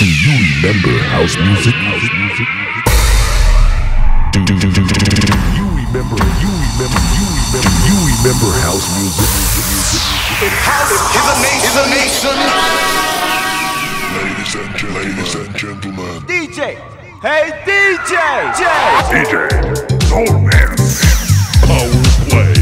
Do you remember house music? Do you remember house music? It has is a nation. Ladies and gentlemen. DJ, hey DJ, Soul Man, Power Play.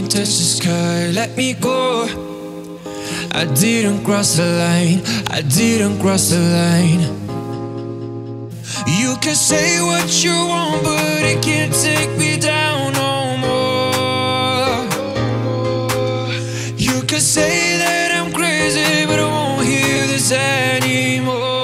can't touch the sky. Let me go. I didn't cross the line, I didn't cross the line. You can say what you want, but it can't take me down no more. You can say that I'm crazy, but I won't hear this anymore.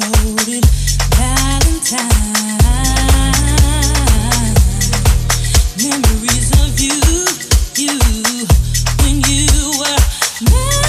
golden valentine. Memories of you, when you were mine.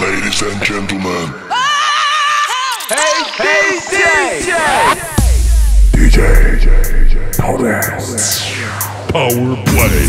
Ladies and gentlemen, hey DJ Power Play.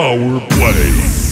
Power Play.